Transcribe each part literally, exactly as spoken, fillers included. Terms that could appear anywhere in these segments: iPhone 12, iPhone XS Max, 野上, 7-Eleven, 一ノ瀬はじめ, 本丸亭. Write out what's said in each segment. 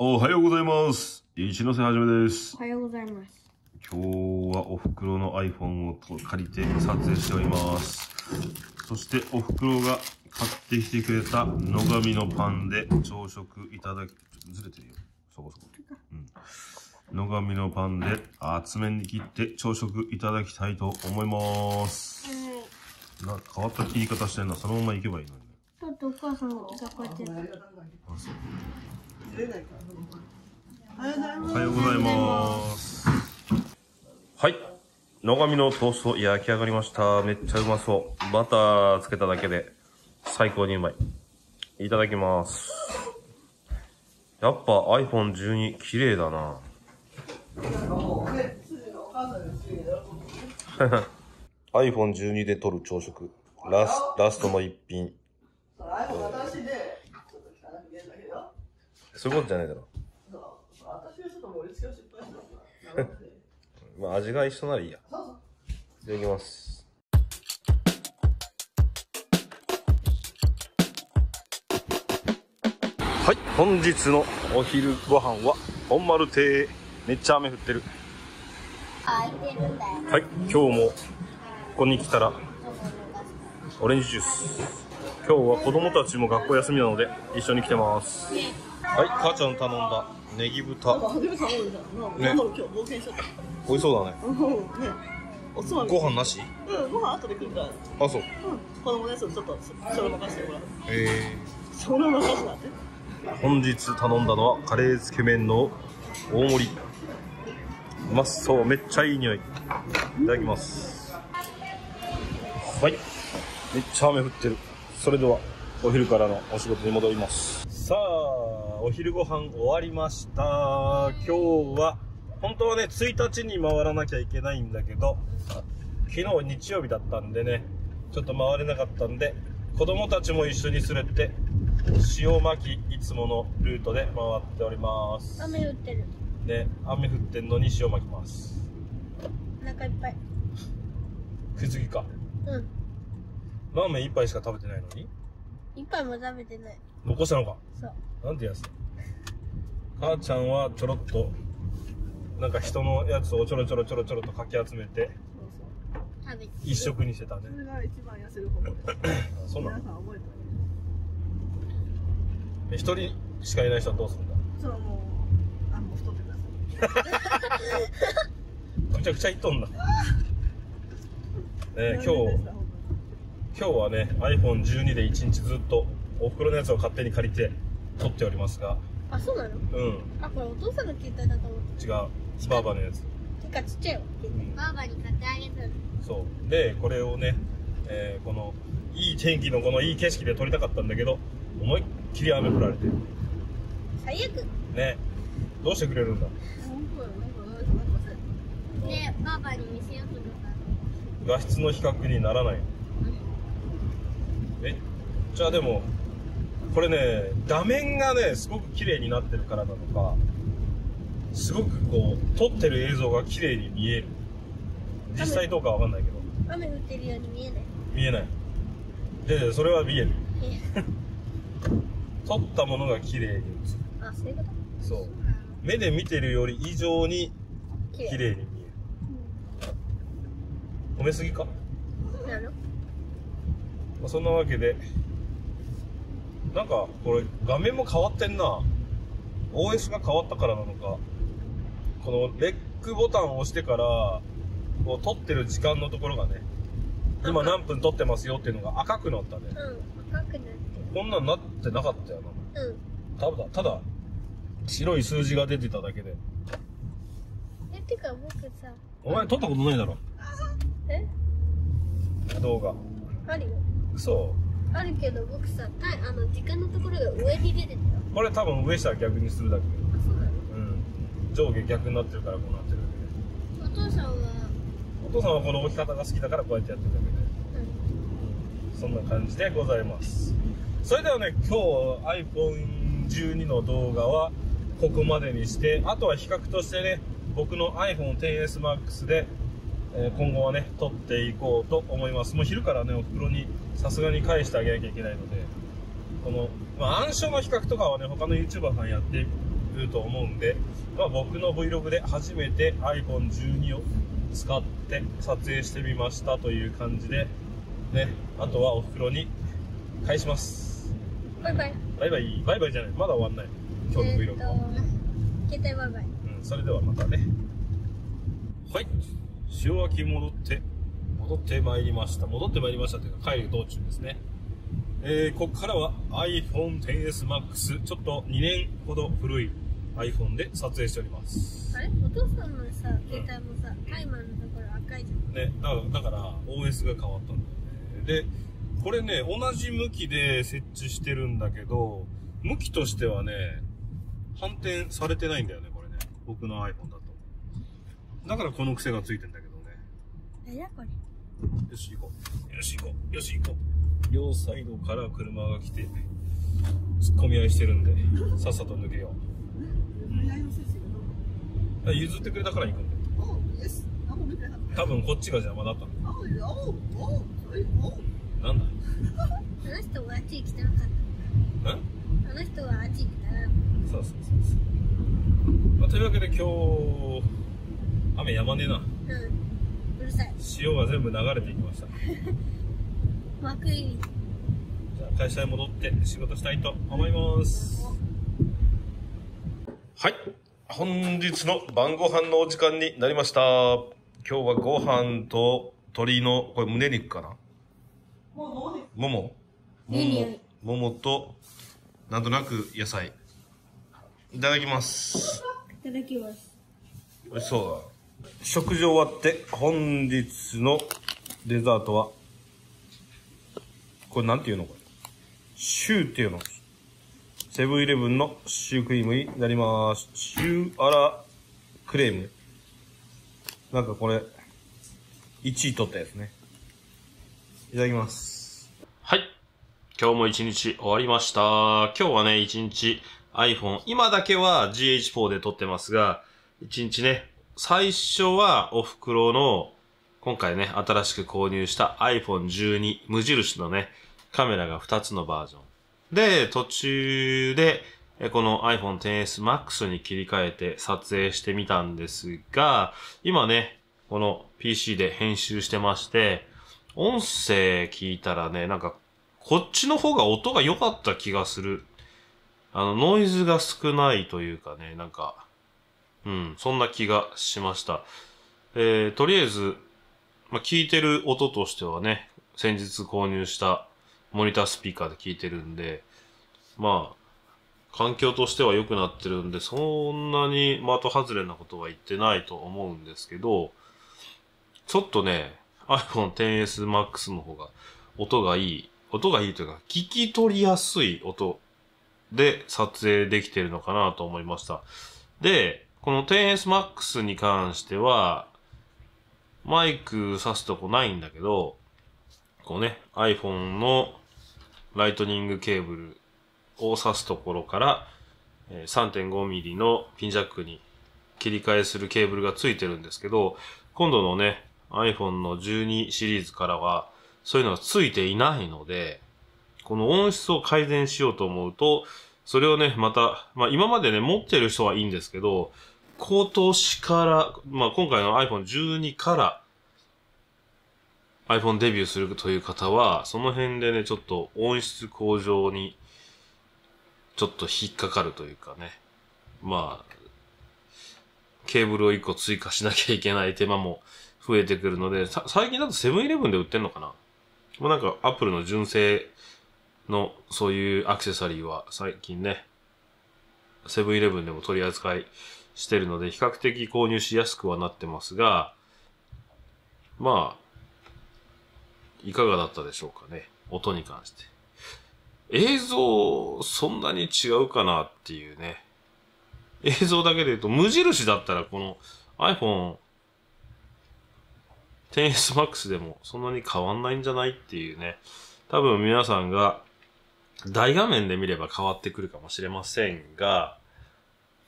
おはようございます。一ノ瀬はじめです。おはようございます。今日はお袋の iPhone を借りて撮影しております。そしてお袋が買ってきてくれた野上のパンで朝食いただき、ちょっとずれてるよ。そこそこ。うん。野上のパンで厚めに切って朝食いただきたいと思います。うん、なんか変わった切り方してんな。そのまま行けばいいのにね。ちょっとお母さんがこうやって。あ、そう。おはようございます。はい。野上のトースト焼き上がりました。めっちゃうまそう。バターつけただけで最高にうまい。いただきます。やっぱ アイフォン トゥエルブ 綺麗だな。アイフォン トゥエルブ で撮る朝食。ラス、ラストの一品。そういうことじゃないだろ。まあ味が一緒ならいいや。いただきます。はい、本日のお昼ご飯は本丸亭。めっちゃ雨降ってる。あ、空いてるんだよ。はい、今日もここに来たらオレンジジュース。今日は子供たちも学校休みなので一緒に来てます。はい、母ちゃん頼んだネギ豚。初めて頼んだ。ね、今日冒険しちゃった。美味しそうだね。ね、おつまみ。ご飯なし？うん、ご飯後で来るから。あ、そう。うん、子供のやつをちょっとそれ任せてもらう。ええ。それ任せだって。本日頼んだのはカレーつけ麺の大盛り。うまそう、めっちゃいい匂い。いただきます。はい、めっちゃ雨降ってる。それではお昼からのお仕事に戻ります。さあ。お昼ご飯終わりました。今日は本当はねついたちに回らなきゃいけないんだけど、昨日日曜日だったんでね、ちょっと回れなかったんで子供たちも一緒に連れて塩巻きいつものルートで回っております。雨降ってるね。雨降ってんのに塩巻きます。お腹いっぱい。食い過ぎか。うん。ラーメンいっぱいしか食べてないのにいっぱいも食べてない。残したのか。そう。なんてやつ。母ちゃんはちょろっとなんか人のやつをちょろちょろちょろちょろとかき集めて一食にしてたね。それが一番痩せる方法です。そうなの。皆さん覚えております。一人しかいない人はどうするんだ。そう、もうあの太ってください。くちゃくちゃいっとんだ。ねえ、今日今日はね アイフォン トゥエルブ で一日ずっとお袋のやつを勝手に借りて撮っておりますが。あ、そうなの。うん。あ、これお父さんの携帯だと思って。違う、バーバーのやつ。てかちっちゃいよ、うん、バーバーに買ってあげたの。そうで、これをね、えー、このいい天気のこのいい景色で撮りたかったんだけど思いっきり雨降られてる。最悪ね。どうしてくれるんだ。で、バーバーに見せようと思ったの。画質の比較にならない。え、じゃあでもこれね、画面がねすごく綺麗になってるからなのか、すごくこう撮ってる映像が綺麗に見える。実際どうかわかんないけど雨降ってるように見えない。見えないで、それは見える。撮ったものが綺麗に映る。あ、そういうこと。そう、目で見てるより以上に綺麗に見える。うん、褒めすぎかなの。まあそんなわけで、なんかこれ画面も変わってんな。 オーエス が変わったからなのか、このレックボタンを押してからこう撮ってる時間のところがね、今何分撮ってますよっていうのが赤くなったね。うん、赤くなってる。こんなんなってなかったよな。うん、ただただ白い数字が出てただけで。え、てか僕さ、お前撮ったことないだろ。え、動画あるよ。嘘。あるけど僕さ、あの時間のところが上に出てたよ。これ多分上下逆にするだけ。あ、そうだね。うん、上下逆になってるからこうなってるだけで。お父さんはお父さんはこの置き方が好きだからこうやってやってるだけで。うん、そんな感じでございます。それではね、今日 アイフォン トゥエルブ の動画はここまでにして、あとは比較としてね、僕の アイフォン テンエス マックス で今後はね撮っていこうと思います。もう昼からねお袋にさすがに返してあげなきゃいけないので、この、まあ、暗証の比較とかはね他の ユーチューバー さんやってくると思うんで、まあ、僕の Vlog で初めて アイフォンじゅうに を使って撮影してみましたという感じで、ね、あとはおふくろに返します。バイバイバイバイバイバイじゃない、まだ終わんない、今日の Vlog は携帯バイバイ、うん、それではまたね。はい、塩脇戻って戻ってまいりました戻ってまいりましたというか帰る道中ですね。えー、ここからは アイフォンエックスエスマックス、 ちょっとにねんほど古い iPhone で撮影しております。あれ、お父さんのさ、携帯もさ、うん、タイマーのところ赤いじゃんね。だから、だから オーエス が変わったんだよね。でこれね、同じ向きで設置してるんだけど、向きとしてはね反転されてないんだよね、これね、僕の iPhone だと。だからこの癖がついてんだけどね。え、やこれ、よし行こう、よし行こう、よし行こう。両サイドから車が来て突っ込み合いしてるんで、さっさと抜けよう。譲ってくれたから行くんで、多分こっちが邪魔だったんだ。なんだあの人はあっち行きたかった。んあの人はあっち行きたかった。そうそうそうそう、まあ、というわけで今日雨やまねえな。うん、うるさい。潮が全部流れていきましたまくい。じゃあ会社に戻って仕事したいと思います。はい、本日の晩ご飯のお時間になりました。今日はご飯と鶏のこれ胸肉かな。ももももももとなんとなく野菜。いただきます。いただきます。美味しそうだ。食事終わって本日のデザートは。これなんていうの、これシューっていうの、セブンイレブンのシュークリームになります。シューアラクレーム、なんかこれいちい取ったやつね。いただきます。はい、今日も一日終わりました。今日はね、一日 iPhone、 今だけは ジーエイチフォー で撮ってますが、一日ね、最初はおふくろの今回ね、新しく購入した アイフォンじゅうに 無印のね、カメラがふたつのバージョン。で、途中で、この アイフォンエックスエスマックス に切り替えて撮影してみたんですが、今ね、この ピーシー で編集してまして、音声聞いたらね、なんか、こっちの方が音が良かった気がする。あの、ノイズが少ないというかね、なんか、うん、そんな気がしました。えー、とりあえず、まあ聞いてる音としてはね、先日購入したモニタースピーカーで聞いてるんで、まあ、環境としては良くなってるんで、そんなに的外れなことは言ってないと思うんですけど、ちょっとね、アイフォンエックスエスマックス の方が音がいい、音がいいというか、聞き取りやすい音で撮影できてるのかなと思いました。で、この エックスエスマックス に関しては、マイク挿すとこないんだけど、こうね、iPhone のライトニングケーブルを挿すところから、さんてんごミリ のピンジャックに切り替えするケーブルがついてるんですけど、今度のね、iPhone のじゅうにシリーズからは、そういうのがついていないので、この音質を改善しようと思うと、それをね、また、まあ今までね、持ってる人はいいんですけど、今年から、まあ、今回の アイフォンじゅうに から iPhone デビューするという方は、その辺でね、ちょっと音質向上にちょっと引っかかるというかね。まあ、ケーブルをいっこ追加しなきゃいけない手間も増えてくるので、最近だとセブンイレブンで売ってんのかな、まあ、なんか Apple の純正のそういうアクセサリーは最近ね、セブンイレブンでも取り扱いしてるので、比較的購入しやすくはなってますが、まあ、いかがだったでしょうかね。音に関して。映像、そんなに違うかなっていうね。映像だけで言うと、無印だったらこの アイフォンエックスエスマックス でもそんなに変わんないんじゃないっていうね。多分皆さんが大画面で見れば変わってくるかもしれませんが、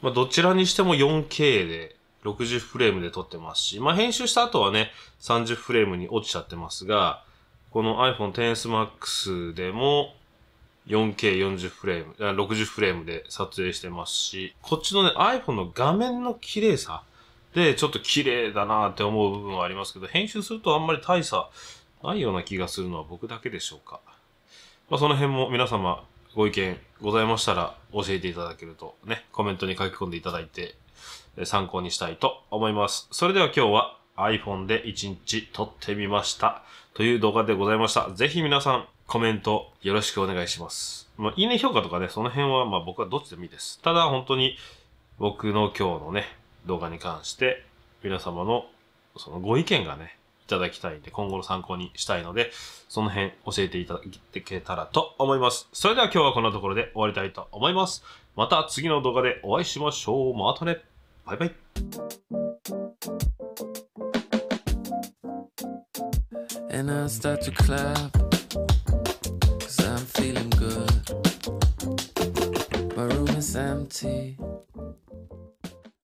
まあどちらにしても よんケー でろくじゅうフレームで撮ってますし、まあ編集した後はね、さんじゅうフレームに落ちちゃってますが、この アイフォンエックスエスマックス でもよんケーよんじゅう フレーム、ろくじゅうフレームで撮影してますし、こっちのね、iPhone の画面の綺麗さで、ちょっと綺麗だなって思う部分はありますけど、編集するとあんまり大差ないような気がするのは僕だけでしょうか。まあ、その辺も皆様ご意見ございましたら教えていただけるとね、コメントに書き込んでいただいて参考にしたいと思います。それでは今日は iPhone でいちにち撮ってみましたという動画でございました。ぜひ皆さんコメントよろしくお願いします。まあ、いいね評価とかね、その辺はまあ僕はどっちでもいいです。ただ本当に僕の今日のね、動画に関して皆様のそのご意見がね、いただきたいんで今後の参考にしたいので、その辺教えていただけたらと思います。それでは今日はこんなところで終わりたいと思います。また次の動画でお会いしましょう。またね。バイバイ。I'm feeling good. My room is empty.